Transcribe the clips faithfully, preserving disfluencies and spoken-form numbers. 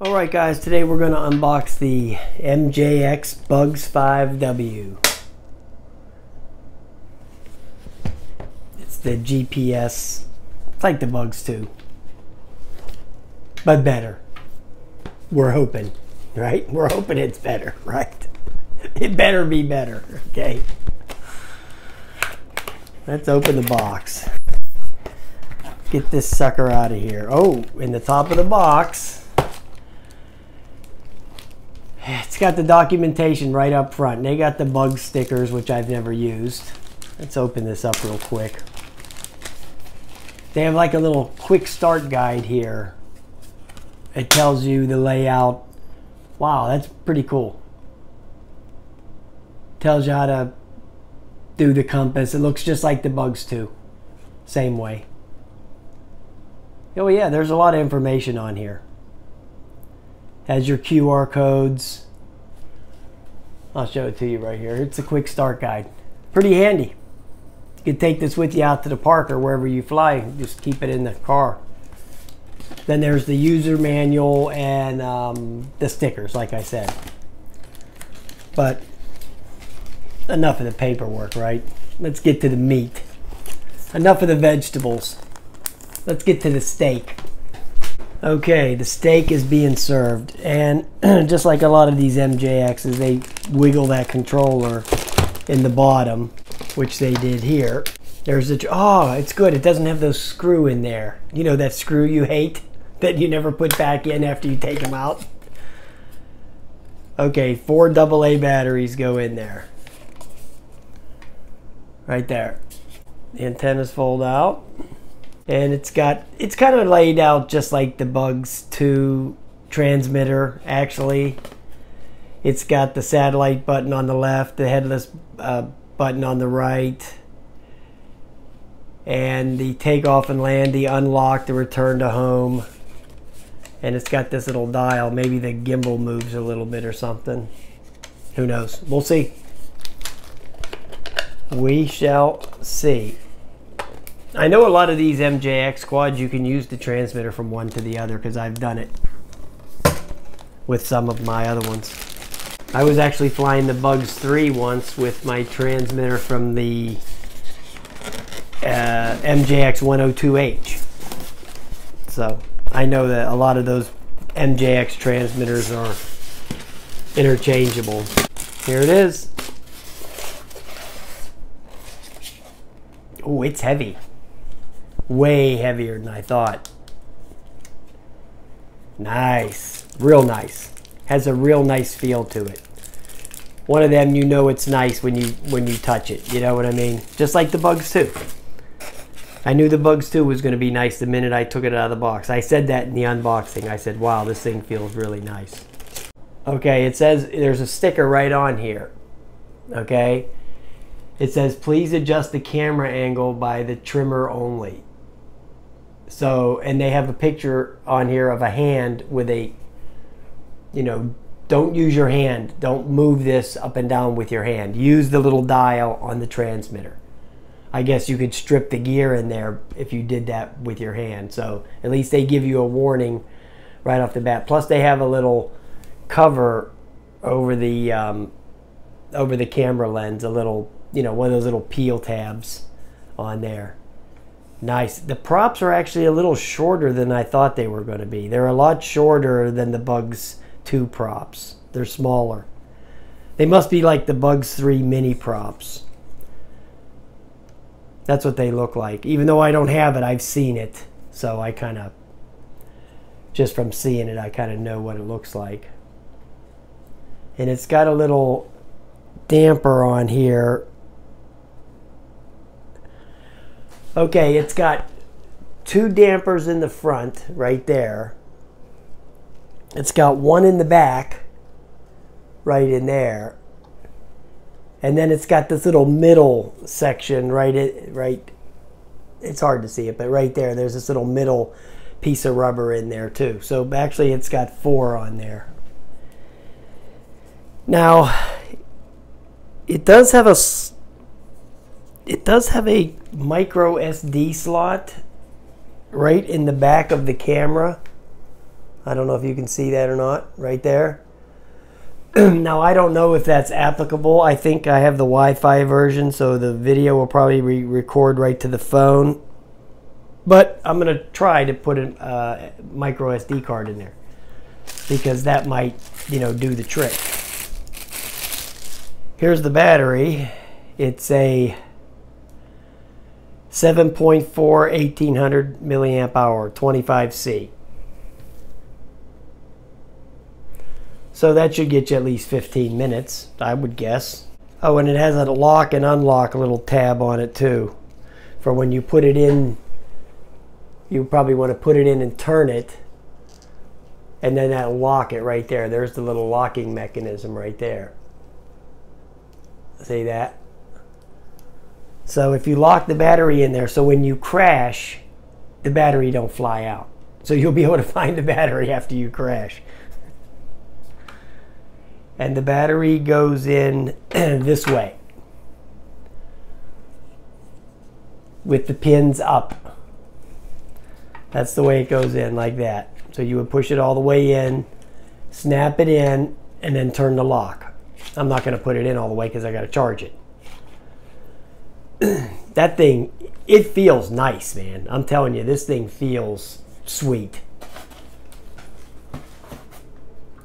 Alright guys, today we're going to unbox the M J X Bugs five W. It's the G P S, it's like the Bugs two, but better. We're hoping, right? We're hoping it's better, right? It better be better, okay? Let's open the box. Get this sucker out of here. Oh, in the top of the box, it's got the documentation right up front. They got the bug stickers, which I've never used. Let's open this up real quick. They have like a little quick start guide here. It tells you the layout. Wow, that's pretty cool. Tells you how to do the compass. It looks just like the Bugs two. Same way. Oh yeah, there's a lot of information on here. Has your Q R codes. I'll show it to you right here. It's a quick start guide. Pretty handy. You can take this with you out to the park or wherever you fly. Just keep it in the car. Then there's the user manual and um, the stickers, like I said. But enough of the paperwork, right? Let's get to the meat. Enough of the vegetables. Let's get to the steak. Okay, the steak is being served, and just like a lot of these M J X's, they wiggle that controller in the bottom, which they did here. There's a, oh, it's good, it doesn't have those screw in there. You know that screw you hate, that you never put back in after you take them out? Okay, four double A batteries go in there. Right there. The antennas fold out. And it's got, it's kind of laid out just like the Bugs two transmitter, actually. It's got the satellite button on the left, the headless uh, button on the right, and the takeoff and land, the unlock, the return to home. And it's got this little dial. Maybe the gimbal moves a little bit or something. Who knows? We'll see. We shall see. I know a lot of these M J X quads, you can use the transmitter from one to the other, because I've done it with some of my other ones. I was actually flying the Bugs three once with my transmitter from the uh, M J X one oh two H. So I know that a lot of those M J X transmitters are interchangeable. Here it is. Oh, it's heavy. Way heavier than I thought. Nice. Real nice. Has a real nice feel to it. One of them, you know it's nice when you when you touch it. You know what I mean? Just like the Bugs two. I knew the Bugs two was going to be nice the minute I took it out of the box. I said that in the unboxing. I said, wow, this thing feels really nice. Okay, it says there's a sticker right on here. Okay? It says, please adjust the camera angle by the trimmer only. So, and they have a picture on here of a hand with a, you know, don't use your hand. Don't move this up and down with your hand. Use the little dial on the transmitter. I guess you could strip the gear in there if you did that with your hand. So at least they give you a warning right off the bat. Plus they have a little cover over the, um, over the camera lens, a little, you know, one of those little peel tabs on there. Nice. The props are actually a little shorter than I thought they were going to be. They're a lot shorter than the Bugs two props. They're smaller. They must be like the Bugs three mini props. That's what they look like. Even though I don't have it, I've seen it. So I kind of, just from seeing it, I kind of know what it looks like. And it's got a little damper on here. Okay, it's got two dampers in the front right there. It's got one in the back right in there. And then it's got this little middle section right in, right, it's hard to see it, but right there, there's this little middle piece of rubber in there too. So actually it's got four on there. Now, it does have a It does have a micro S D slot right in the back of the camera. I don't know if you can see that or not right there. Now, I don't know if that's applicable. I think I have the Wi-Fi version, so the video will probably re-record right to the phone. But I'm going to try to put a uh, micro S D card in there, because that might, you know, do the trick. Here's the battery. It's a seven point four eighteen hundred milliamp hour twenty-five C. So that should get you at least fifteen minutes, I would guess. Oh, and it has a lock and unlock little tab on it too, for when you put it in. You probably want to put it in and turn it, and then that'll lock it right there. There's the little locking mechanism right there. See that? So if you lock the battery in there, so when you crash, the battery don't fly out. So you'll be able to find the battery after you crash. And the battery goes in this way, with the pins up. That's the way it goes in, like that. So you would push it all the way in, snap it in, and then turn the lock. I'm not going to put it in all the way because I got to charge it. That thing, it feels nice, man. I'm telling you, this thing feels sweet.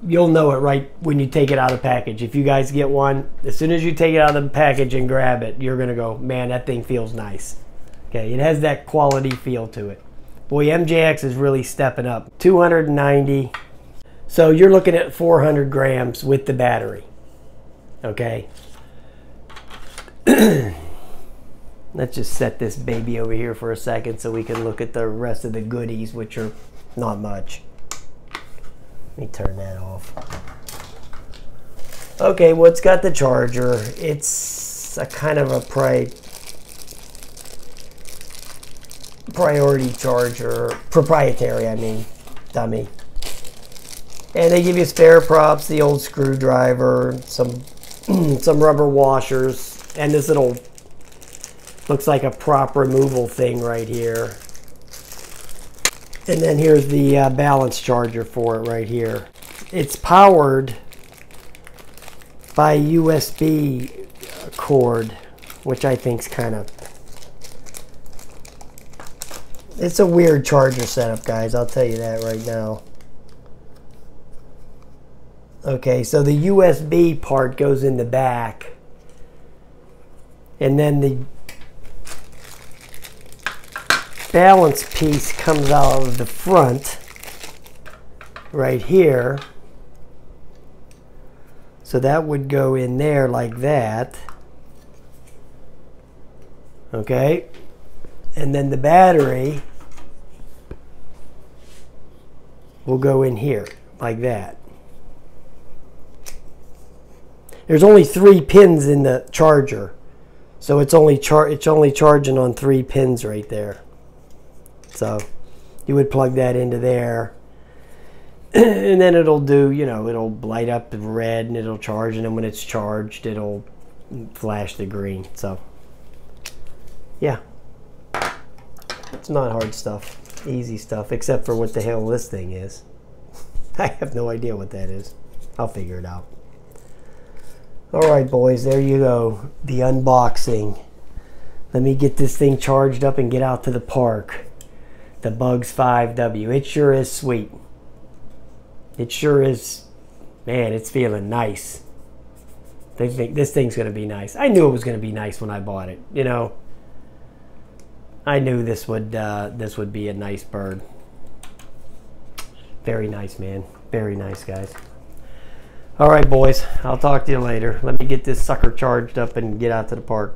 You'll know it right when you take it out of the package. If you guys get one, as soon as you take it out of the package and grab it, you're going to go, man, that thing feels nice. Okay, it has that quality feel to it. Boy, M J X is really stepping up. two hundred ninety. So you're looking at four hundred grams with the battery. Okay. Let's just set this baby over here for a second so we can look at the rest of the goodies, which are not much. Let me turn that off. Okay, well, it's got the charger. It's a kind of a pri priority charger, proprietary, I mean, dummy. And they give you spare props, the old screwdriver, some some rubber washers, and this little, looks like a prop removal thing right here. And then here's the uh, balance charger for it right here. It's powered by U S B cord, which I think's kind of, it's a weird charger setup, guys, I'll tell you that right now. Okay, so the U S B part goes in the back, and then the balance piece comes out of the front right here. So that would go in there like that. Okay, and then the battery will go in here like that. There's only three pins in the charger, so it's only char it's only charging on three pins right there. So you would plug that into there, and then it'll do, you know, it'll light up red and it'll charge, and then when it's charged, it'll flash the green. So yeah, it's not hard stuff, easy stuff, except for what the hell this thing is. I have no idea what that is. I'll figure it out. Alright, boys, there you go, the unboxing. Let me get this thing charged up and get out to the park. The Bugs five W. It sure is sweet. It sure is, man, it's feeling nice. They think this thing's going to be nice. I knew it was going to be nice when I bought it, you know. I knew this would, uh, this would be a nice bird. Very nice, man. Very nice, guys. All right, boys, I'll talk to you later. Let me get this sucker charged up and get out to the park.